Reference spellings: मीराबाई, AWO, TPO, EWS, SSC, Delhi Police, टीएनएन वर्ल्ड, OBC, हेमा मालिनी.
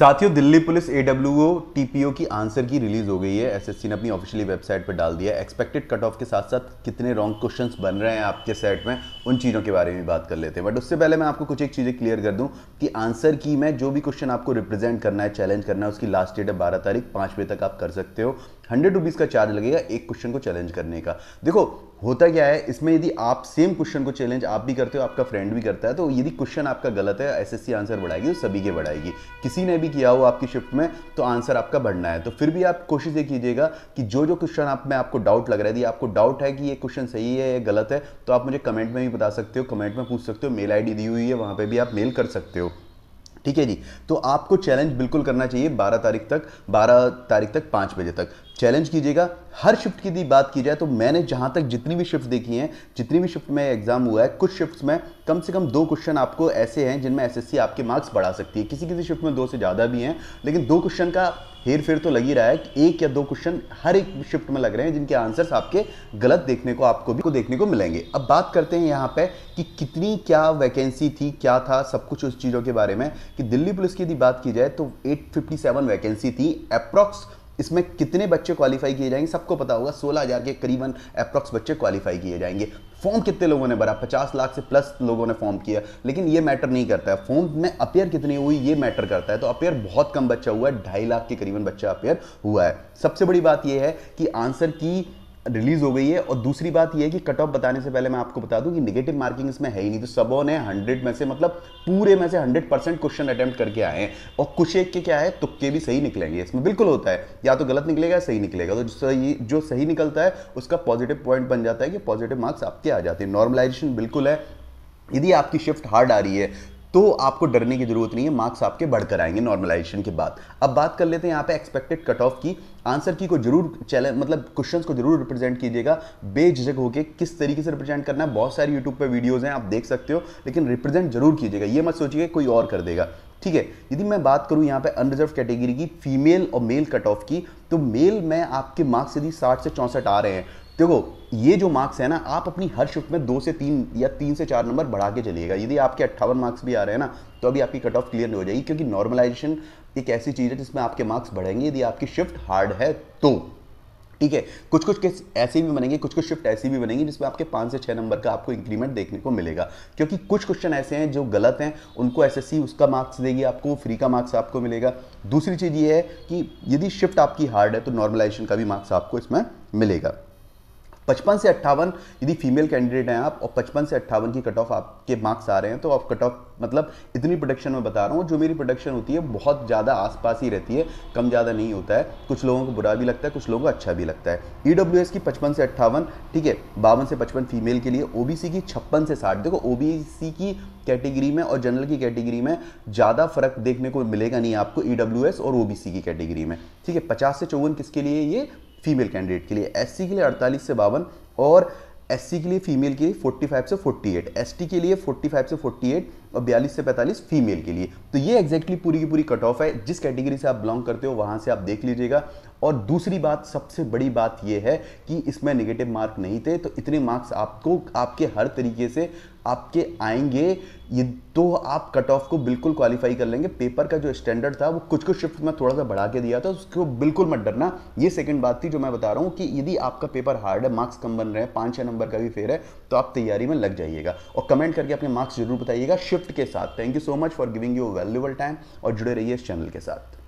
साथियों, Delhi police AWO TPO की answer key release हो गई है। SSC ने अपनी ऑफिशियली वेबसाइट पर डाल दिया। एक्सपेक्टेड कट ऑफ के साथ साथ कितने रॉन्ग क्वेश्चंस बन रहे हैं आपके सेट में, उन चीज़ों के बारे में बात कर लेते हैं। बट उससे पहले मैं आपको कुछ एक चीज़ें क्लियर कर दूं कि आंसर की में जो भी क्वेश्चन आपको रिप्रेजेंट करना है, चैलेंज करना है, उसकी लास्ट डेट है 12 तारीख, 5 बजे तक आप कर सकते हो। 100 रुपीज़ का चार्ज लगेगा एक क्वेश्चन को चैलेंज करने का। देखो होता क्या है इसमें, यदि आप सेम क्वेश्चन को चैलेंज आप भी करते हो, आपका फ्रेंड भी करता है, तो यदि क्वेश्चन आपका गलत है, SSC आंसर बढ़ाएगी तो सभी के बढ़ाएगी। किसी ने भी किया हो आपकी शिफ्ट में तो आंसर आपका बढ़ना है। तो फिर भी आप कोशिश ये कीजिएगा कि जो जो क्वेश्चन आप में आपको डाउट लग रहा है, यदि आपको डाउट है कि ये क्वेश्चन सही है या गलत है, तो आप मुझे कमेंट में भी बता सकते हो, कमेंट में पूछ सकते हो। मेल ID दी हुई है, वहाँ पर भी आप मेल कर सकते हो। ठीक है जी। तो आपको चैलेंज बिल्कुल करना चाहिए 12 तारीख तक 5 बजे तक चैलेंज कीजिएगा। हर शिफ्ट की भी बात की जाए तो मैंने जहाँ तक जितनी भी शिफ्ट देखी हैं, जितनी भी शिफ्ट में एग्जाम हुआ है, कुछ शिफ्ट्स में कम से कम 2 क्वेश्चन आपको ऐसे हैं जिनमें SSC आपके मार्क्स बढ़ा सकती है। किसी किसी शिफ्ट में 2 से ज़्यादा भी हैं, लेकिन 2 क्वेश्चन का हेर फेर तो लग ही रहा है कि 1 या 2 क्वेश्चन हर एक शिफ्ट में लग रहे हैं जिनके आंसर्स आपके गलत देखने को आपको देखने को मिलेंगे। अब बात करते हैं यहाँ पे कि कितनी क्या वैकेंसी थी, क्या था सब कुछ उस चीज़ों के बारे में। कि दिल्ली पुलिस की यदि बात की जाए तो 857 वैकेंसी थी अप्रॉक्स। इसमें कितने बच्चे क्वालिफाई किए जाएंगे सबको पता होगा, 16000 के करीबन अप्रॉक्स बच्चे क्वालिफाई किए जाएंगे। फॉर्म कितने लोगों ने भरा, 50 लाख से प्लस लोगों ने फॉर्म किया, लेकिन ये मैटर नहीं करता है। फॉर्म में अपेयर कितनी हुई ये मैटर करता है। तो अपेयर बहुत कम बच्चा हुआ है, 2.5 लाख के करीबन बच्चा अपेयर हुआ है। सबसे बड़ी बात यह है कि आंसर की रिलीज हो गई है। और दूसरी बात यह है कि कट ऑफ बताने से पहले मैं आपको बता दूं कि नेगेटिव मार्किंग इसमें है ही नहीं। तो सबों ने 100 में से, मतलब पूरे में से 100% क्वेश्चन अटैम्प्ट करके आए हैं। और कुछ एक के क्या है, तुक्के भी सही निकलेंगे इसमें। बिल्कुल होता है, या तो गलत निकलेगा या सही निकलेगा। तो जो सही निकलता है उसका पॉजिटिव पॉइंट बन जाता है कि पॉजिटिव मार्क्स आपके आ जाते हैं। नॉर्मलाइजेशन बिल्कुल है। यदि आपकी शिफ्ट हार्ड आ रही है तो आपको डरने की जरूरत नहीं है, मार्क्स आपके बढ़कर आएंगे नॉर्मलाइजेशन के बाद। अब बात कर लेते हैं यहाँ पे एक्सपेक्टेड कट ऑफ की। आंसर की को जरूर चैलेंज, मतलब क्वेश्चंस को जरूर रिप्रेजेंट कीजिएगा बेझिझक होकर। किस तरीके से रिप्रेजेंट करना है, बहुत सारे यूट्यूब पे वीडियोज़ हैं, आप देख सकते हो, लेकिन रिप्रेजेंट जरूर कीजिएगा। ये मत सोचिएगा कोई और कर देगा। ठीक है। यदि मैं बात करूँ यहाँ पे अनरिजर्व कैटेगरी की फीमेल और मेल कट ऑफ की, तो मेल में आपके मार्क्स यदि 60 से 64 आ रहे हैं, देखो ये जो मार्क्स है ना, आप अपनी हर शिफ्ट में 2 से 3 या 3 से 4 नंबर बढ़ा के चलिएगा। यदि आपके 58 मार्क्स भी आ रहे हैं ना, तो अभी आपकी कट ऑफ क्लियर हो जाएगी, क्योंकि नॉर्मलाइजेशन एक ऐसी चीज़ है जिसमें आपके मार्क्स बढ़ेंगे यदि आपकी शिफ्ट हार्ड है तो। ठीक है। कुछ कुछ केस ऐसे भी बनेंगे, कुछ कुछ शिफ्ट ऐसी भी बनेंगी जिसमें आपके 5 से 6 नंबर का आपको इंक्रीमेंट देखने को मिलेगा, क्योंकि कुछ क्वेश्चन ऐसे हैं जो गलत हैं, उनको SSC उसका मार्क्स देगी, आपको फ्री का मार्क्स आपको मिलेगा। दूसरी चीज़ ये है कि यदि शिफ्ट आपकी हार्ड है तो नॉर्मलाइजेशन का भी मार्क्स आपको इसमें मिलेगा। 55 से 58 यदि फीमेल कैंडिडेट हैं आप और 55 से 58 की कट ऑफ आपके मार्क्स आ रहे हैं, तो आप कट ऑफ, मतलब इतनी प्रोडक्शन में बता रहा हूँ, जो मेरी प्रोडक्शन होती है बहुत ज़्यादा आसपास ही रहती है, कम ज़्यादा नहीं होता है। कुछ लोगों को बुरा भी लगता है, कुछ लोगों को अच्छा भी लगता है। EWS की 55 से 58, ठीक है, 52 से 55 फीमेल के लिए। OBC की 56 से 60। देखो OBC की कैटेगरी में और जनरल की कैटेगरी में ज़्यादा फर्क देखने को मिलेगा नहीं आपको, EWS और OBC की कैटेगरी में। ठीक है। 50 से 54 किसके लिए, ये फीमेल कैंडिडेट के लिए। SC के लिए 48 से 52 और SC के लिए फीमेल के लिए 45 से 48, ST के लिए 45 से 48 और 42 से 45 फीमेल के लिए। तो ये एग्जैक्टली पूरी की पूरी कट ऑफ है। जिस कैटेगरी से आप बिलोंग करते हो वहाँ से आप देख लीजिएगा। और दूसरी बात, सबसे बड़ी बात ये है कि इसमें नेगेटिव मार्क नहीं थे, तो इतने मार्क्स आपको आपके हर तरीके से आपके आएंगे, ये तो आप कट ऑफ को बिल्कुल क्वालिफाई कर लेंगे। पेपर का जो स्टैंडर्ड था वो कुछ कुछ शिफ्ट में थोड़ा सा बढ़ा के दिया था, उसको बिल्कुल मत डरना। ये सेकंड बात थी जो मैं बता रहा हूँ कि यदि आपका पेपर हार्ड है, मार्क्स कम बन रहे हैं, 5-6 नंबर का भी फेर है, तो आप तैयारी में लग जाइएगा। और कमेंट करके अपने मार्क्स जरूर बताइएगा शिफ्ट के साथ। Thank you so much for giving you valuable time और जुड़े रहिए इस चैनल के साथ।